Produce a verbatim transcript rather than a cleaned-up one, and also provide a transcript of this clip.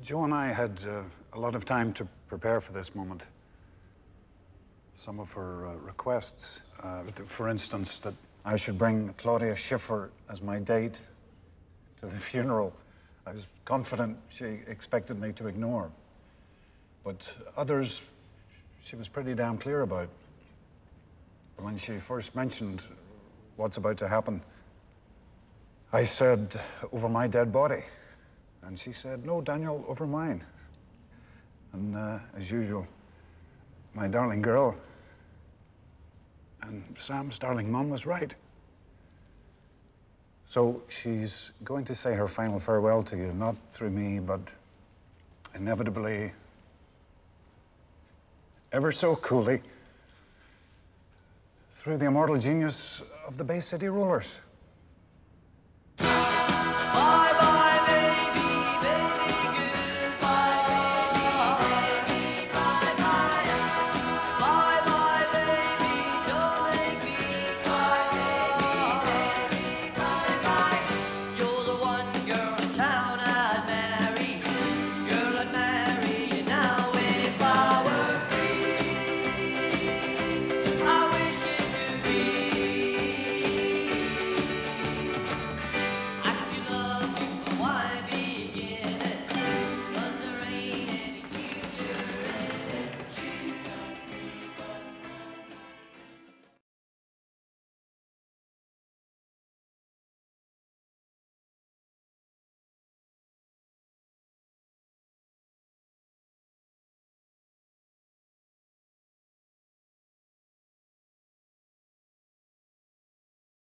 Joe and I had uh, a lot of time to prepare for this moment. Some of her uh, requests, uh, for instance, that I should bring Claudia Schiffer as my date to the funeral. I was confident she expected me to ignore. But others, she was pretty damn clear about. When she first mentioned what's about to happen, I said, over my dead body. And she said, no, Daniel, over mine. And uh, as usual, my darling girl and Sam's darling mum was right. So she's going to say her final farewell to you, not through me, but inevitably, ever so coolly, through the immortal genius of the Bay City Rulers.